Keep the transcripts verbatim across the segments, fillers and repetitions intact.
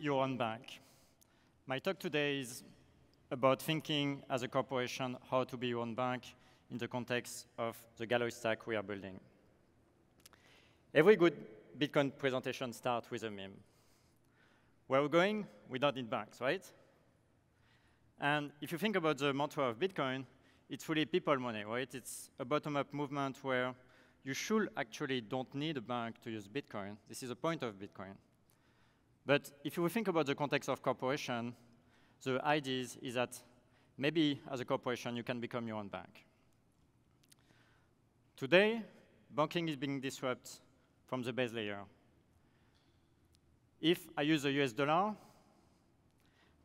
your own bank. My talk today is about thinking as a corporation how to be your own bank in the context of the Galoy stack we are building. Every good Bitcoin presentation starts with a meme. Where we're going, we don't need banks, right? And if you think about the mantra of Bitcoin, it's really people money, right? It's a bottom-up movement where you should actually don't need a bank to use Bitcoin. This is the point of Bitcoin. But if you think about the context of corporation, the idea is, is that maybe as a corporation, you can become your own bank. Today, banking is being disrupted from the base layer. If I use the U S dollar,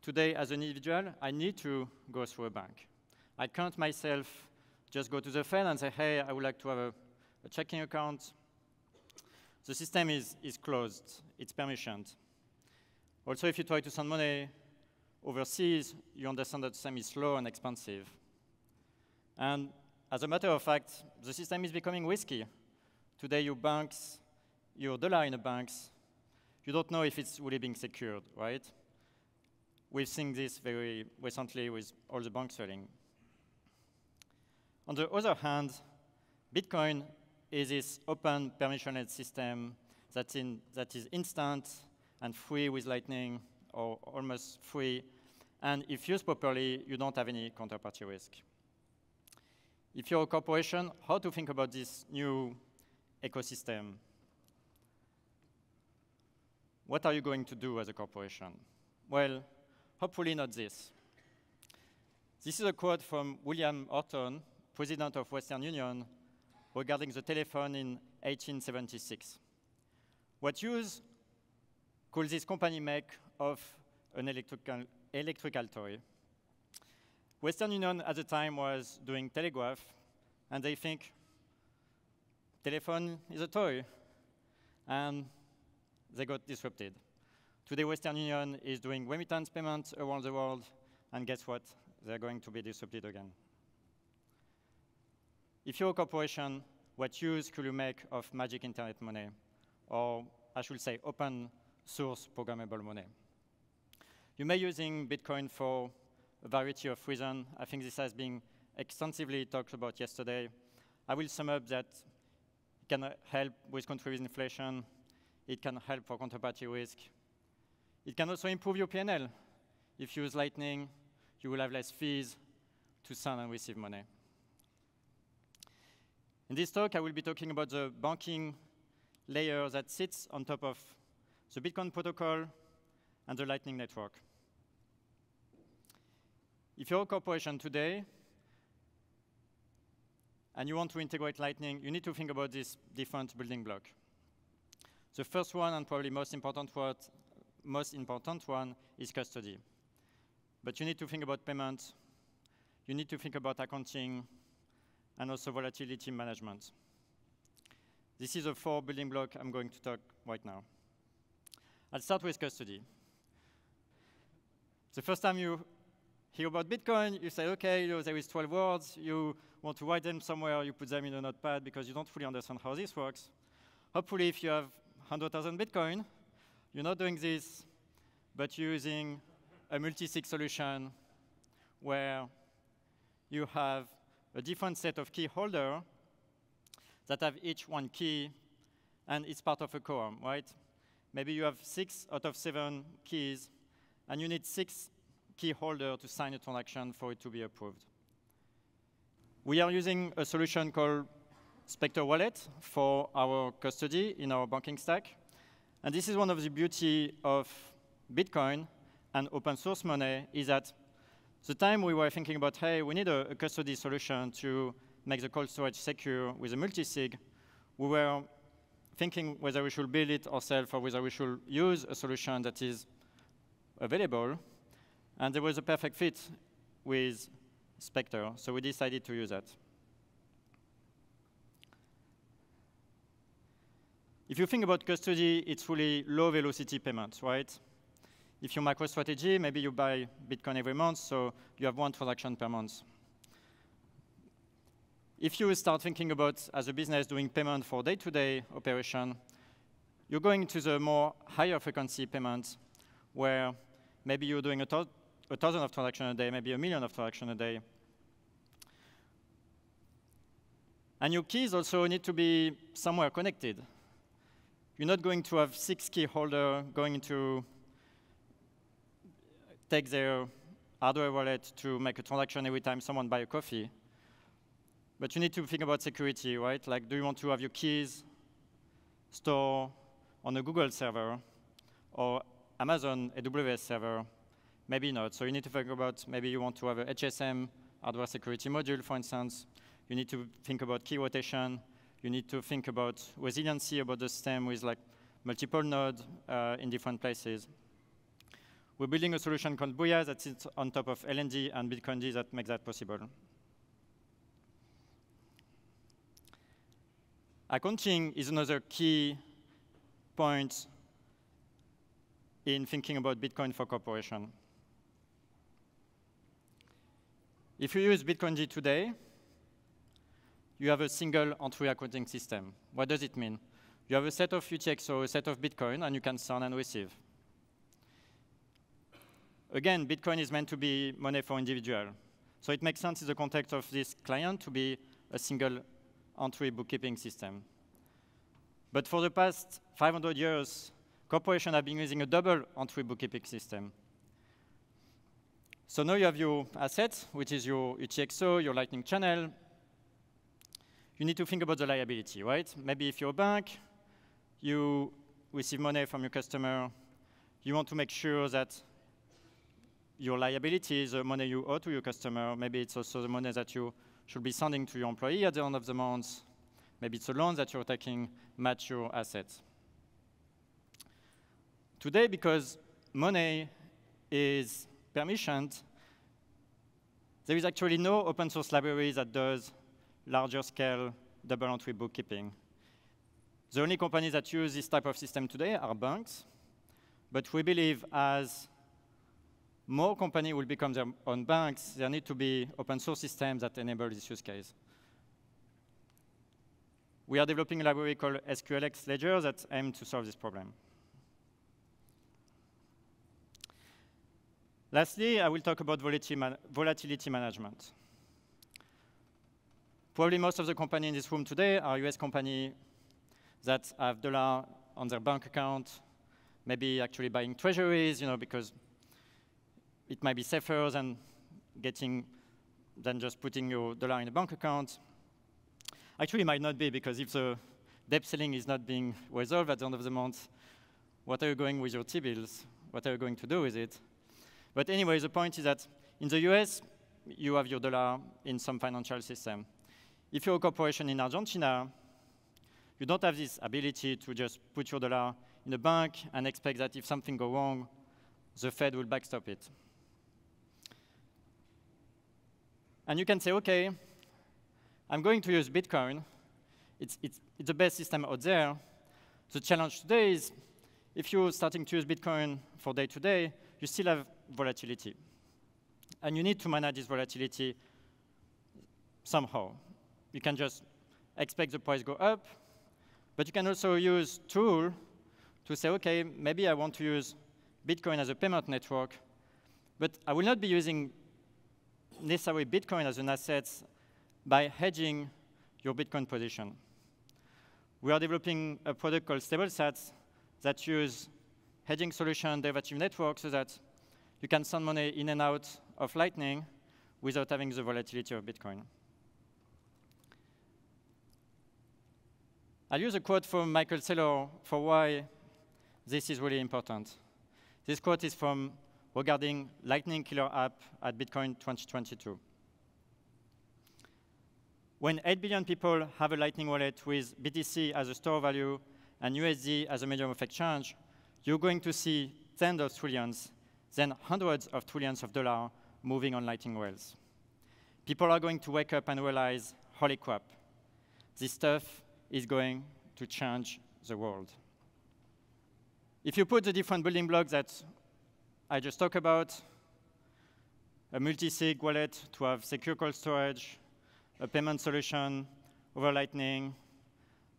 today as an individual, I need to go through a bank. I can't myself just go to the Fed and say, hey, I would like to have a, a checking account. The system is, is closed. It's permissioned. Also, if you try to send money overseas, you understand that the system is slow and expensive. And as a matter of fact, the system is becoming risky. Today, your banks, your dollar in the banks, you don't know if it's really being secured, right? We've seen this very recently with all the bank selling. On the other hand, Bitcoin is this open, permissionless system that's in, that is instant and free with Lightning, or almost free. And if used properly, you don't have any counterparty risk. If you're a corporation, how to think about this new ecosystem? What are you going to do as a corporation? Well, hopefully not this. This is a quote from William Orton, president of Western Union, regarding the telephone in eighteen seventy-six. What use could this company make of an electrical, electrical toy? Western Union at the time was doing telegraph, and they think, telephone is a toy, and they got disrupted. Today, Western Union is doing remittance payments around the world, and guess what? They're going to be disrupted again. If you're a corporation, what use could you make of magic internet money? Or I should say open source programmable money. You may be using Bitcoin for a variety of reasons. I think this has been extensively talked about yesterday. I will sum up that it can help with country inflation. It can help for counterparty risk. It can also improve your P and L. If you use Lightning, you will have less fees to send and receive money. In this talk, I will be talking about the banking layer that sits on top of the Bitcoin protocol and the Lightning Network. If you're a corporation today and you want to integrate Lightning, you need to think about this different building block. The first one, and probably most important one, most important one is custody. But you need to think about payments. You need to think about accounting, and also volatility management. This is a four building block I'm going to talk right now. I'll start with custody. The first time you hear about Bitcoin, you say, okay, you know, there is twelve words, you want to write them somewhere, you put them in a notepad because you don't fully understand how this works. Hopefully, if you have one hundred thousand Bitcoin, you're not doing this, but you're using a multi-sig solution where you have a different set of key holders that have each one key, and it's part of a quorum, right? Maybe you have six out of seven keys, and you need six key holders to sign a transaction for it to be approved. We are using a solution called Specter Wallet for our custody in our banking stack. And this is one of the beauty of Bitcoin and open source money is that the time we were thinking about, hey, we need a, a custody solution to make the cold storage secure with a multi-sig, we were thinking whether we should build it ourselves or whether we should use a solution that is available. And there was a perfect fit with Specter, so we decided to use that. If you think about custody, it's really low-velocity payments, right? If you're MicroStrategy, maybe you buy Bitcoin every month, so you have one transaction per month. If you start thinking about, as a business, doing payment for day-to-day operation, you're going to the more higher frequency payments where maybe you're doing a, to a thousand of transactions a day, maybe a million of transactions a day. And your keys also need to be somewhere connected. You're not going to have six key holders going to take their hardware wallet to make a transaction every time someone buys a coffee. But you need to think about security, right? Like, do you want to have your keys stored on a Google server or Amazon A W S server? Maybe not. So you need to think about, maybe you want to have a H S M hardware security module, for instance. You need to think about key rotation. You need to think about resiliency, about the system with like multiple nodes uh, in different places. We're building a solution called Booyah that sits on top of L N D and Bitcoin that makes that possible. Accounting is another key point in thinking about Bitcoin for corporation. If you use Bitcoin today, you have a single entry accounting system. What does it mean? You have a set of U T X O, a set of Bitcoin, and you can send and receive. Again, Bitcoin is meant to be money for individual. So it makes sense in the context of this client to be a single entry bookkeeping system. But for the past five hundred years, corporations have been using a double entry bookkeeping system. So now you have your assets, which is your U T X O, your Lightning channel. You need to think about the liability, right? Maybe if you're a bank, you receive money from your customer, you want to make sure that your liability is the money you owe to your customer. Maybe it's also the money that you should be sending to your employee at the end of the month. Maybe it's a loan that you're taking, match your assets. Today, because money is permissioned, there is actually no open source library that does larger scale double entry bookkeeping. The only companies that use this type of system today are banks, but we believe as more companies will become their own banks, there need to be open source systems that enable this use case. We are developing a library called S Q L X Ledger that aims to solve this problem. Lastly, I will talk about volatility management. Probably most of the companies in this room today are U S companies that have dollar on their bank account, maybe actually buying treasuries, you know, because it might be safer than getting, than just putting your dollar in a bank account. Actually, it might not be, because if the debt ceiling is not being resolved at the end of the month, what are you going with your T bills? What are you going to do with it? But anyway, the point is that in the U S, you have your dollar in some financial system. If you're a corporation in Argentina, you don't have this ability to just put your dollar in a bank and expect that if something goes wrong, the Fed will backstop it. And you can say, OK, I'm going to use Bitcoin. It's, it's, it's the best system out there. The challenge today is if you're starting to use Bitcoin for day-to-day, you still have volatility. And you need to manage this volatility somehow. You can just expect the price go up, but you can also use tool to say, OK, maybe I want to use Bitcoin as a payment network, but I will not be using necessarily Bitcoin as an asset by hedging your Bitcoin position. We are developing a product called Stablesats that use hedging solution derivative network so that you can send money in and out of Lightning without having the volatility of Bitcoin. I'll use a quote from Michael Saylor for why this is really important. This quote is from regarding Lightning Killer App at Bitcoin twenty twenty-two. When eight billion people have a Lightning wallet with B T C as a store value and U S D as a medium of exchange, you're going to see tens of trillions, then hundreds of trillions of dollars moving on Lightning rails. People are going to wake up and realize, holy crap, this stuff is going to change the world. If you put the different building blocks that I just talked about, a multi-sig wallet to have secure cold storage, a payment solution over Lightning,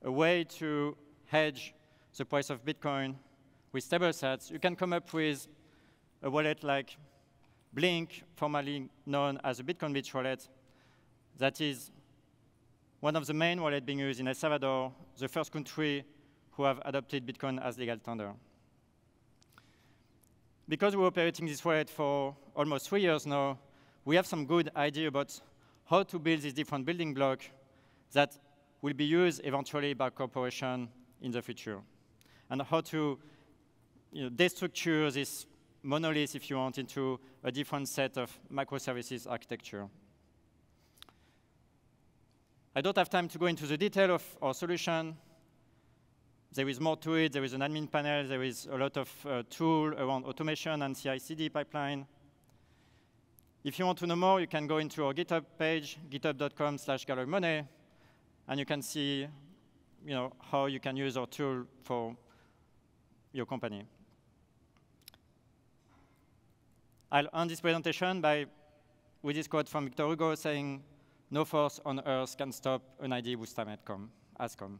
a way to hedge the price of Bitcoin with Stablesats, you can come up with a wallet like Blink, formerly known as the Bitcoin Beach wallet, that is one of the main wallets being used in El Salvador, the first country who have adopted Bitcoin as legal tender. Because we're operating this wallet for almost three years now, we have some good idea about how to build these different building blocks that will be used eventually by corporations in the future, and how to you know, destructure this monolith, if you want, into a different set of microservices architecture. I don't have time to go into the detail of our solution. There is more to it. There is an admin panel. There is a lot of uh, tool around automation and C I C D pipeline. If you want to know more, you can go into our GitHub page, github dot com slash galoymoney, and you can see you know, how you can use our tool for your company. I'll end this presentation by with this quote from Victor Hugo saying, "No force on earth can stop an idea whose time has come."